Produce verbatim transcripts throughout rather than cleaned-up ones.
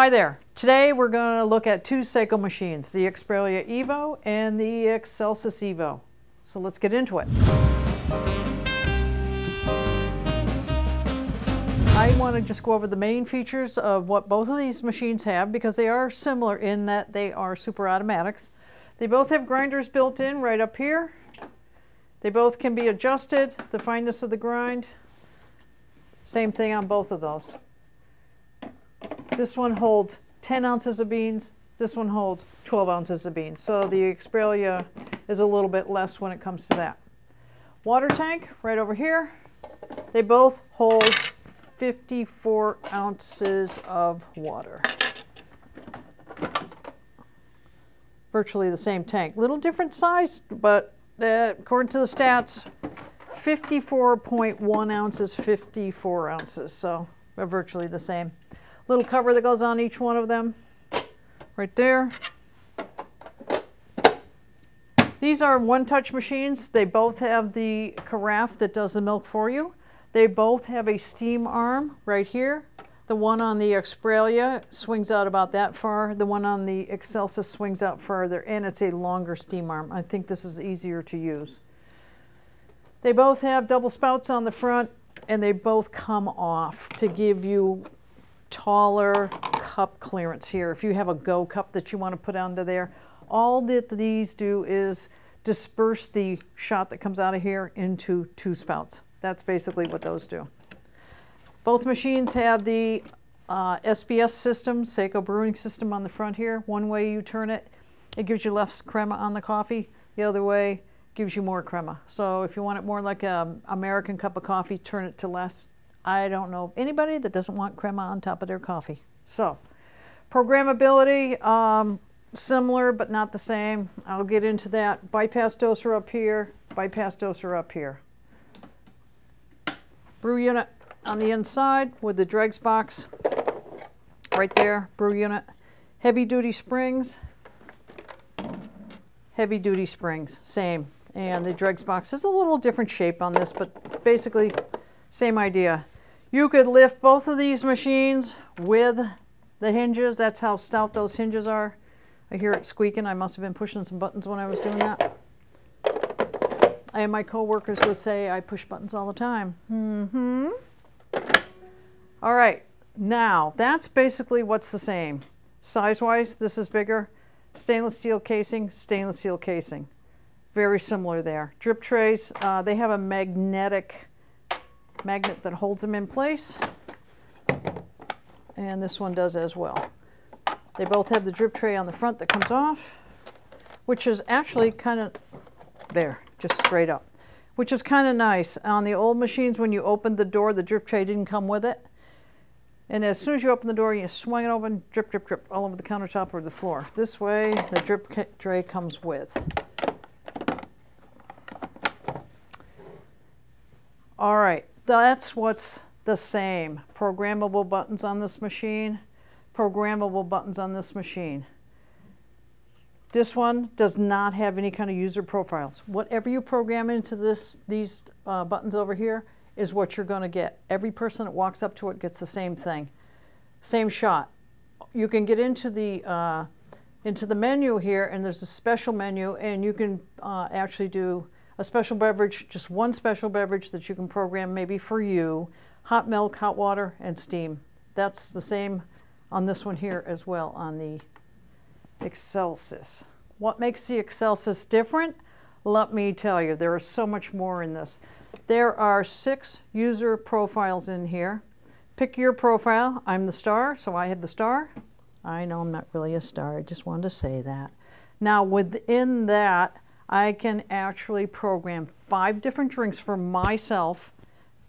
Hi there. Today we're going to look at two Saeco machines, the Exprelia Evo and the Xelsis Evo. So let's get into it. I want to just go over the main features of what both of these machines have because they are similar in that they are super automatics. They both have grinders built in right up here. They both can be adjusted, the fineness of the grind. Same thing on both of those. This one holds ten ounces of beans. This one holds twelve ounces of beans. So the Exprelia is a little bit less when it comes to that. Water tank right over here. They both hold fifty-four ounces of water. Virtually the same tank. Little different size, but uh, according to the stats, fifty-four point one ounces, fifty-four ounces. So they're virtually the same. Little cover that goes on each one of them, right there. These are one-touch machines. They both have the carafe that does the milk for you. They both have a steam arm right here. The one on the Exprelia swings out about that far. The one on the Xelsis swings out farther, and it's a longer steam arm. I think this is easier to use. They both have double spouts on the front, and they both come off to give you taller cup clearance here. If you have a go cup that you want to put onto there, all that these do is disperse the shot that comes out of here into two spouts. That's basically what those do. Both machines have the uh, S B S system, Saeco brewing system on the front here. One way you turn it, it gives you less crema on the coffee. The other way gives you more crema. So if you want it more like an American cup of coffee, turn it to less. I don't know anybody that doesn't want crema on top of their coffee. So, programmability, um, similar but not the same. I'll get into that. Bypass doser up here, bypass doser up here. Brew unit on the inside with the dregs box. Right there, brew unit. Heavy duty springs, heavy duty springs, same. And the dregs box is a little different shape on this, but basically same idea. You could lift both of these machines with the hinges. That's how stout those hinges are. I hear it squeaking. I must have been pushing some buttons when I was doing that. And my coworkers would say I push buttons all the time. Mm-hmm. All right. Now, that's basically what's the same. Size-wise, this is bigger. Stainless steel casing, stainless steel casing. Very similar there. Drip trays, uh, they have a magnetic magnet that holds them in place, and this one does as well. They both have the drip tray on the front that comes off, which is actually kind of there, just straight up, which is kind of nice. On the old machines, when you opened the door, the drip tray didn't come with it, and as soon as you open the door, you swing it open, drip, drip, drip, all over the countertop or the floor. This way, the drip tray comes with. All right. That's what's the same. Programmable buttons on this machine, programmable buttons on this machine. This one does not have any kind of user profiles. Whatever you program into this, these uh, buttons over here is what you're going to get. Every person that walks up to it gets the same thing, same shot. You can get into the, uh, into the menu here, and there's a special menu, and you can uh, actually do a special beverage, just one special beverage that you can program maybe for you. Hot milk, hot water, and steam. That's the same on this one here as well on the Xelsis. What makes the Xelsis different? Let me tell you, there is so much more in this. There are six user profiles in here. Pick your profile. I'm the star, so I have the star. I know I'm not really a star, I just wanted to say that. Now within that, I can actually program five different drinks for myself,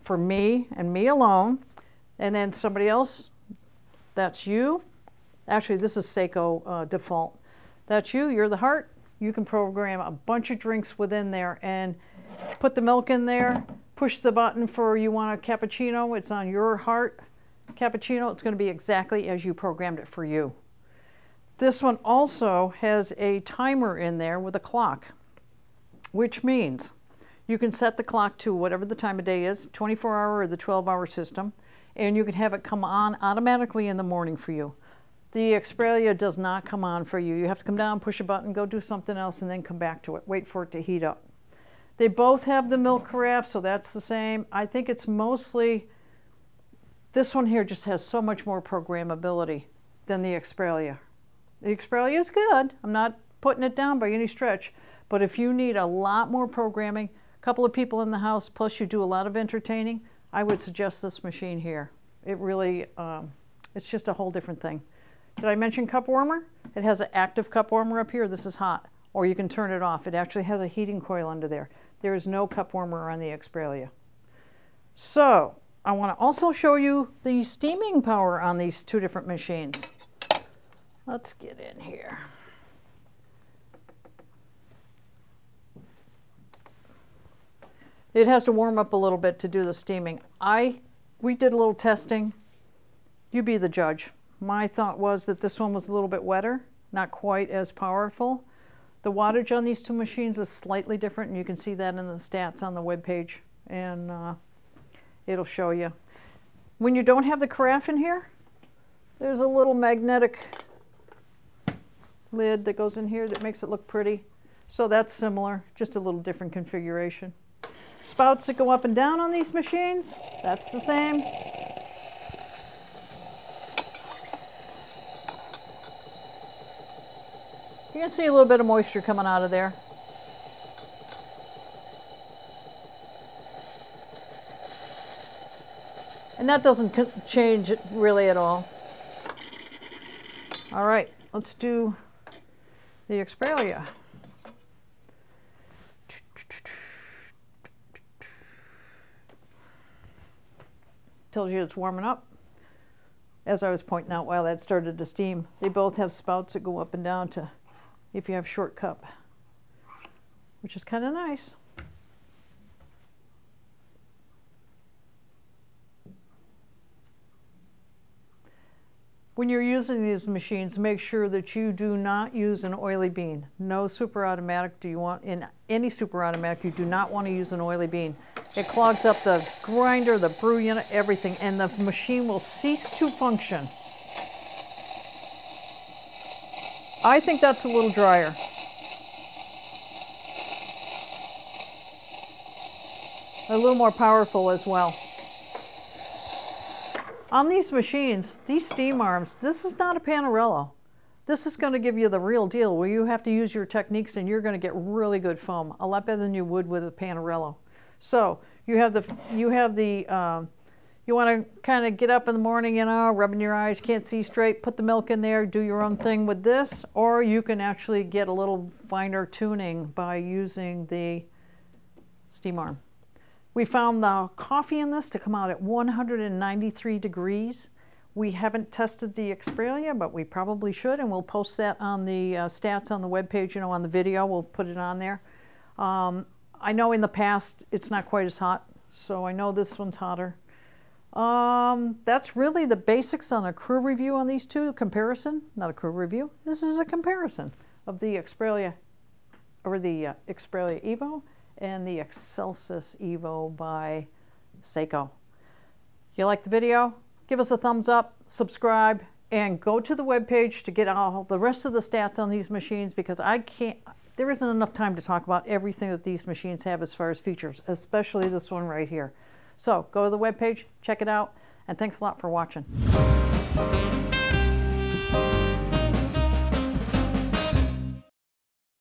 for me and me alone, and then somebody else, that's you. Actually, this is Saeco uh, default. That's you, you're the heart. You can program a bunch of drinks within there and put the milk in there, push the button for you want a cappuccino, it's on your heart. Cappuccino, it's gonna be exactly as you programmed it for you. This one also has a timer in there with a clock, which means you can set the clock to whatever the time of day is, twenty-four hour or the twelve hour system, and you can have it come on automatically in the morning for you. The Exprelia does not come on for you. You have to come down, push a button, go do something else, and then come back to it. Wait for it to heat up. They both have the milk carafe, so that's the same. I think it's mostly, this one here just has so much more programmability than the Exprelia. The Exprelia is good. I'm not putting it down by any stretch, but if you need a lot more programming, a couple of people in the house, plus you do a lot of entertaining, I would suggest this machine here. It really, um, it's just a whole different thing. Did I mention cup warmer? It has an active cup warmer up here. This is hot, or you can turn it off. It actually has a heating coil under there. There is no cup warmer on the Exprelia. So I want to also show you the steaming power on these two different machines. Let's get in here. It has to warm up a little bit to do the steaming. I, we did a little testing. You be the judge. My thought was that this one was a little bit wetter, not quite as powerful. The wattage on these two machines is slightly different, and you can see that in the stats on the webpage, and uh, it'll show you. When you don't have the carafe in here, there's a little magnetic lid that goes in here that makes it look pretty. So that's similar, just a little different configuration. Spouts that go up and down on these machines, that's the same. You can see a little bit of moisture coming out of there. And that doesn't change really at all. All right, let's do the Exprelia. Tells you it's warming up. As I was pointing out while that started to steam, they both have spouts that go up and down to, if you have short cup, which is kind of nice. When you're using these machines, make sure that you do not use an oily bean. No super automatic do you want, in any super automatic, you do not want to use an oily bean. It clogs up the grinder, the brew unit, everything, and the machine will cease to function. I think that's a little drier. A little more powerful as well. On these machines, these steam arms, this is not a Panarello. This is going to give you the real deal where you have to use your techniques and you're going to get really good foam, a lot better than you would with a Panarello. So you have the, you have the, um, you want to kind of get up in the morning, you know, rubbing your eyes, can't see straight, put the milk in there, do your own thing with this, or you can actually get a little finer tuning by using the steam arm. We found the coffee in this to come out at one hundred ninety-three degrees. We haven't tested the Exprelia, but we probably should, and we'll post that on the uh, stats on the webpage, you know, on the video, we'll put it on there. Um, I know in the past it's not quite as hot, so I know this one's hotter. Um, that's really the basics on a crew review on these two. Comparison, not a crew review. This is a comparison of the Exprelia, or the uh, Exprelia Evo, and the Xelsis Evo by Saeco. If you like the video, give us a thumbs up, subscribe, and go to the webpage to get all the rest of the stats on these machines, because I can't, there isn't enough time to talk about everything that these machines have as far as features, especially this one right here. So go to the webpage, check it out, and thanks a lot for watching.